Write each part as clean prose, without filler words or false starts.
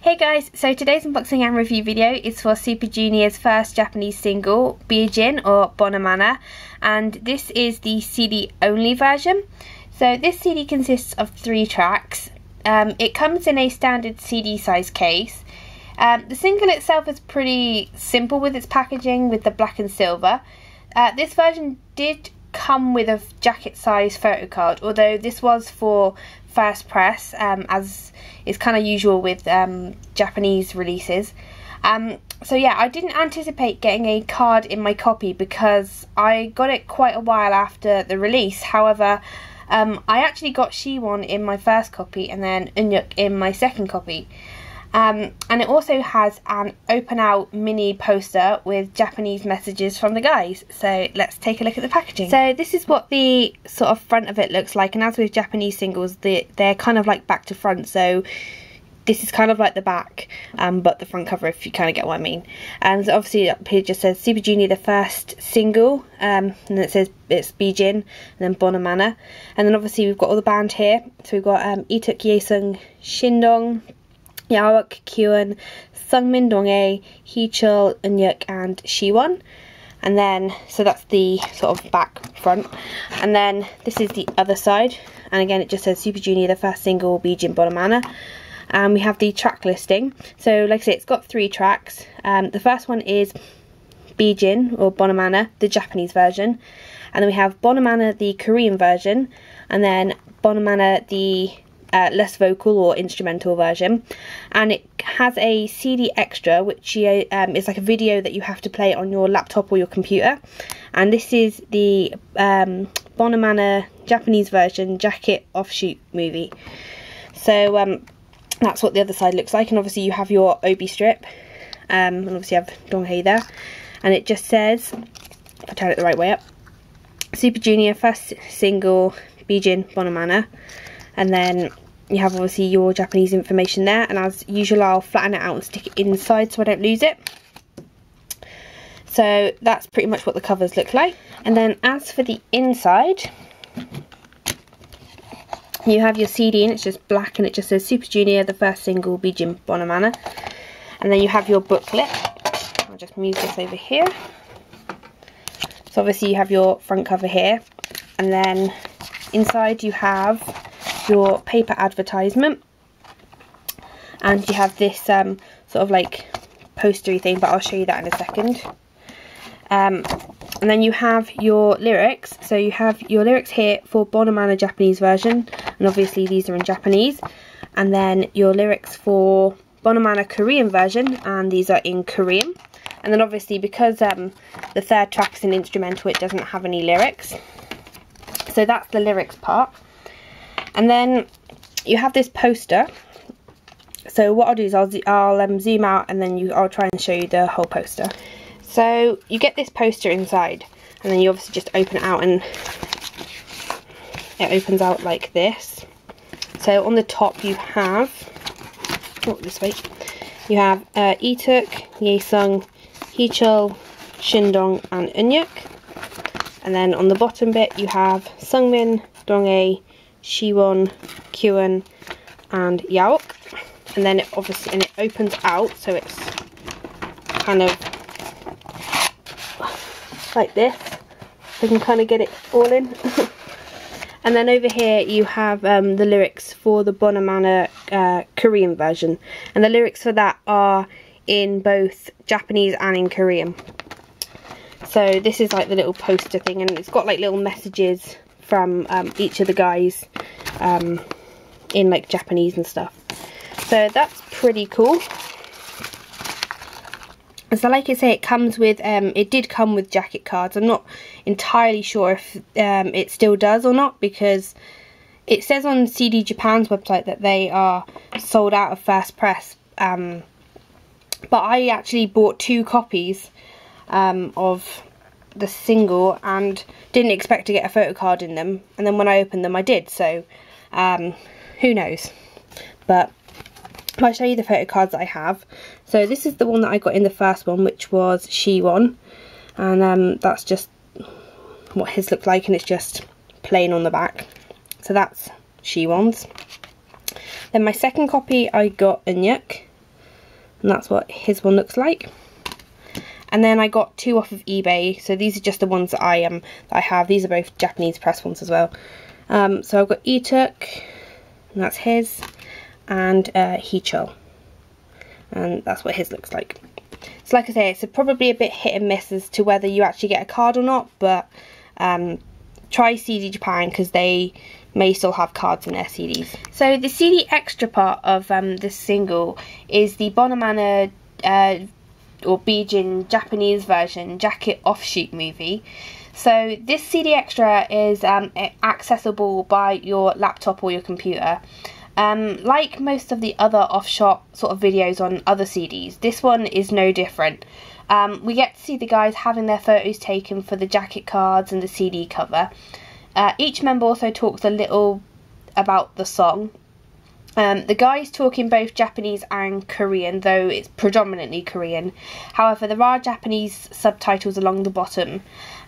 Hey guys, so today's unboxing and review video is for Super Junior's first Japanese single, Bijin or Bonamana, and this is the CD only version. So this CD consists of 3 tracks. It comes in a standard CD size case. The single itself is pretty simple with its packaging with the black and silver. This version did come with a jacket size photo card, although this was for first press, as is kind of usual with Japanese releases. So yeah, I didn't anticipate getting a card in my copy because I got it quite a while after the release. However, I actually got Siwon in my first copy and then Eunhyuk in my second copy. And it also has an open out mini poster with Japanese messages from the guys. So let's take a look at the packaging. So this is what the sort of front of it looks like, and as with Japanese singles, they're kind of like back to front, so this is kind of like the back, but the front cover, if you kind of get what I mean. And so obviously up here it just says Super Junior, the first single, and then it says it's Bijin, and then Bonamana. And then obviously we've got all the band here. So we've got Leeteuk, Yesung, Shindong, Yaowuk, Kiwan, Sungmin, Donghae, Heechul, Eunhyuk and Siwon. And then, so that's the sort of back front. And then this is the other side. And again, it just says Super Junior, the first single, Bijin Bonamana. And we have the track listing. So like I say, it's got 3 tracks. The first one is Bijin or Bonamana, the Japanese version. And then we have Bonamana, the Korean version. And then Bonamana, the less vocal or instrumental version, and it has a CD extra which is like a video that you have to play on your laptop or your computer, and this is the Bonamana Japanese version jacket offshoot movie. So that's what the other side looks like, and obviously you have your obi strip, and obviously you have Donghae there, and it just says, if I turn it the right way up, Super Junior first single Bijin Bonamana. And then you have obviously your Japanese information there, and as usual I'll flatten it out and stick it inside so I don't lose it. So that's pretty much what the covers look like. And then as for the inside, you have your CD and it's just black, and it just says Super Junior, the first single, Bijin Bonamana. And then you have your booklet. I'll just move this over here. So obviously you have your front cover here, and then inside you have your paper advertisement, and you have this sort of like postery thing, but I'll show you that in a second. And then you have your lyrics, so you have your lyrics here for Bonamana Japanese version, and obviously these are in Japanese, and then your lyrics for Bonamana Korean version, and these are in Korean. And then obviously because the third track is an instrumental, it doesn't have any lyrics, so that's the lyrics part. And then you have this poster. So what I'll do is I'll zoom out, and then I'll try and show you the whole poster. So you get this poster inside, and then you obviously just open it out, and it opens out like this. So on the top you have, you have Leeteuk, Yesung, Heechul, Shindong and Eunhyuk. And then on the bottom bit you have Sungmin, Donghae, Siwon, Kyuhyun and Yaowuk. And then it obviously, and it opens out, so it's kind of like this, so you can kind of get it all in. And then over here you have the lyrics for the Bonamana Korean version, and the lyrics for that are in both Japanese and in Korean. So this is like the little poster thing, and it's got like little messages from each of the guys in like Japanese and stuff. So that's pretty cool. So like I say, it comes with it did come with jacket cards. I'm not entirely sure if it still does or not, because it says on CD Japan's website that they are sold out of first press, but I actually bought 2 copies of the single and didn't expect to get a photo card in them, and then when I opened them I did, so who knows. But I'll show you the photo cards that I have. So this is the one that I got in the first one, which was Siwon, and that's just what his looked like, and it's just plain on the back, so that's Siwon's. Then my second copy I got Eunhyuk, and that's what his one looks like. And then I got two off of eBay, so these are just the ones that I have. These are both Japanese press ones as well. So I've got Leeteuk, and that's his, and Heechul, and that's what his looks like. So like I say, it's probably a bit hit and miss as to whether you actually get a card or not, but try CD Japan because they may still have cards in their CDs. So the CD extra part of this single is the Bonamana or Bijin Japanese version jacket offshoot movie. So this CD extra is accessible by your laptop or your computer. Like most of the other offshot sort of videos on other CDs, this one is no different. We get to see the guys having their photos taken for the jacket cards and the CD cover. Each member also talks a little about the song. The guys talk in both Japanese and Korean, though it's predominantly Korean. However, there are Japanese subtitles along the bottom.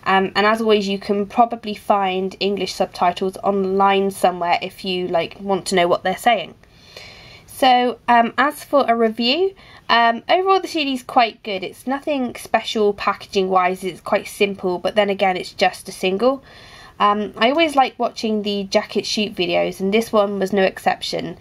And as always, you can probably find English subtitles online somewhere if you want to know what they're saying. So as for a review, overall the CD is quite good. It's nothing special packaging wise, it's quite simple, but then again it's just a single. I always like watching the jacket shoot videos, and this one was no exception.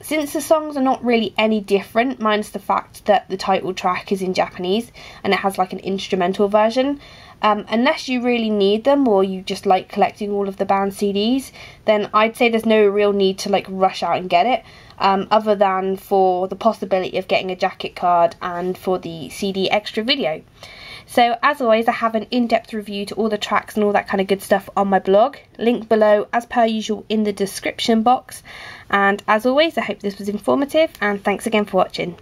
Since the songs are not really any different, minus the fact that the title track is in Japanese and it has an instrumental version, unless you really need them or you just like collecting all of the band CDs, then I'd say there's no real need to rush out and get it, other than for the possibility of getting a jacket card and for the CD extra video. So as always, I have an in-depth review to all the tracks and all that kind of good stuff on my blog, link below as per usual in the description box. And as always, I hope this was informative, and thanks again for watching.